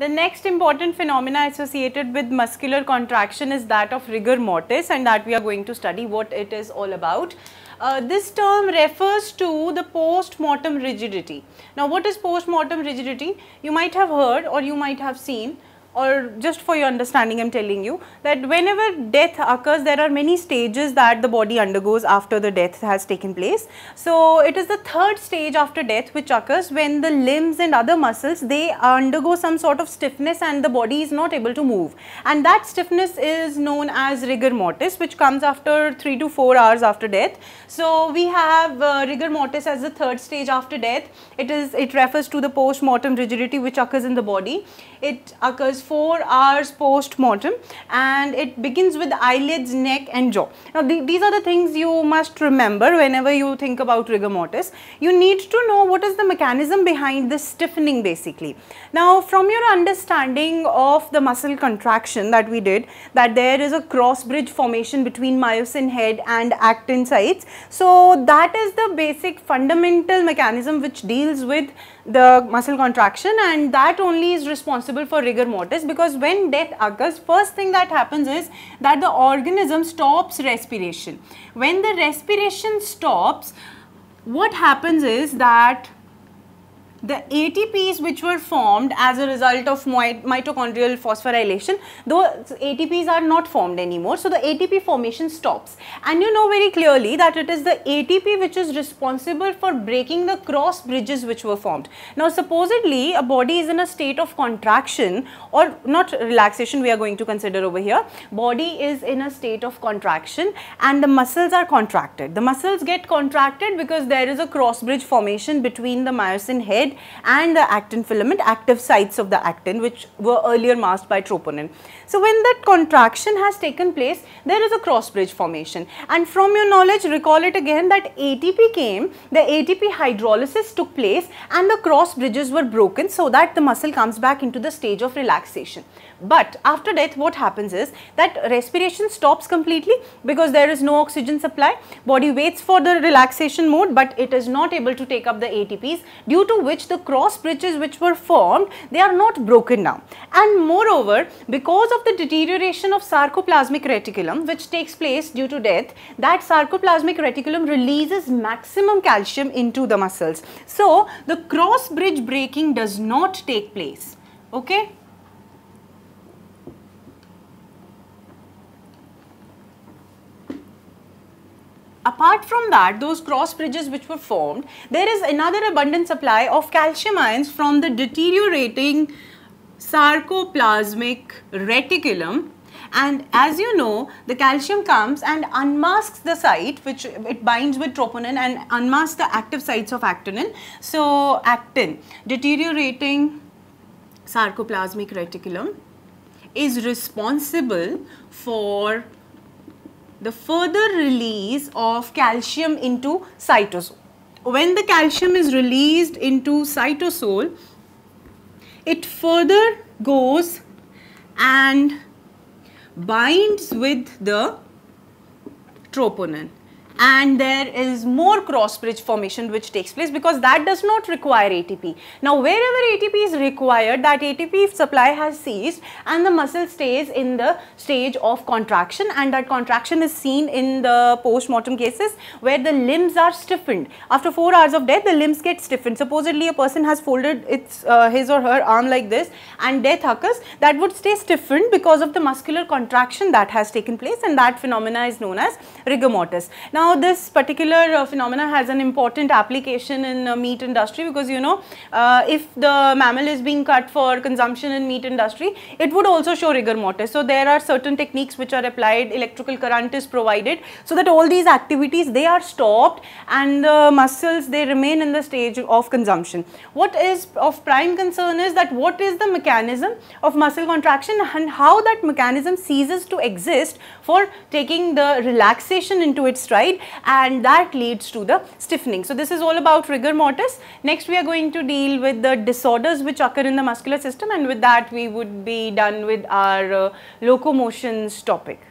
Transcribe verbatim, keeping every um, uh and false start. The next important phenomena associated with muscular contraction is that of rigor mortis, and that we are going to study what it is all about. Uh, this term refers to the post-mortem rigidity. Now, what is post-mortem rigidity? You might have heard or you might have seen, or just for your understanding I am telling you, that whenever death occurs there are many stages that the body undergoes after the death has taken place. So, it is the third stage after death which occurs when the limbs and other muscles, they undergo some sort of stiffness and the body is not able to move, and that stiffness is known as rigor mortis, which comes after three to four hours after death. So, we have uh, rigor mortis as the third stage after death. It is, it refers to the post-mortem rigidity which occurs in the body. It occurs four hours post-mortem and it begins with eyelids, neck and jaw. Now, the, these are the things you must remember whenever you think about rigor mortis. You need to know what is the mechanism behind this stiffening basically. Now, from your understanding of the muscle contraction that we did, that there is a cross bridge formation between myosin head and actin sites. So, that is the basic fundamental mechanism which deals with the muscle contraction, and that only is responsible for rigor mortis, because when death occurs, first thing that happens is that the organism stops respiration. When the respiration stops, what happens is that the A T Ps which were formed as a result of mitochondrial phosphorylation, those A T Ps are not formed anymore. So, the A T P formation stops, and you know very clearly that it is the A T P which is responsible for breaking the cross bridges which were formed. Now, supposedly a body is in a state of contraction, or not relaxation we are going to consider over here. Body is in a state of contraction and the muscles are contracted. The muscles get contracted because there is a cross bridge formation between the myosin head and the actin filament, active sites of the actin, which were earlier masked by troponin. So, when that contraction has taken place, there is a cross bridge formation, and from your knowledge recall it again that A T P came, the A T P hydrolysis took place and the cross bridges were broken, so that the muscle comes back into the stage of relaxation. But after death what happens is that respiration stops completely because there is no oxygen supply. Body waits for the relaxation mode, but it is not able to take up the A T Ps, due to which the cross bridges which were formed, they are not broken down. And moreover, because of the deterioration of sarcoplasmic reticulum which takes place due to death, that sarcoplasmic reticulum releases maximum calcium into the muscles. So, the cross bridge breaking does not take place. Okay. Apart from that, those cross bridges which were formed, there is another abundant supply of calcium ions from the deteriorating sarcoplasmic reticulum, and as you know, the calcium comes and unmasks the site which it binds with troponin and unmasks the active sites of actinin. So, actin, deteriorating sarcoplasmic reticulum, is responsible for the further release of calcium into cytosol. When the calcium is released into cytosol, it further goes and binds with the troponin, and there is more cross bridge formation which takes place because that does not require A T P. Now, wherever A T P is required, that A T P supply has ceased and the muscle stays in the stage of contraction, and that contraction is seen in the post-mortem cases where the limbs are stiffened. After four hours of death, the limbs get stiffened. Supposedly a person has folded its, uh, his or her arm like this and death occurs, that would stay stiffened because of the muscular contraction that has taken place, and that phenomena is known as rigor mortis. Now, Now, this particular uh, phenomena has an important application in uh, meat industry, because you know uh, if the mammal is being cut for consumption in meat industry, it would also show rigor mortis. So, there are certain techniques which are applied, electrical current is provided, so that all these activities, they are stopped and the muscles, they remain in the stage of consumption. What is of prime concern is that what is the mechanism of muscle contraction and how that mechanism ceases to exist for taking the relaxation into its stride, and that leads to the stiffening. So, this is all about rigor mortis. Next, we are going to deal with the disorders which occur in the muscular system, and with that we would be done with our uh, locomotions topic.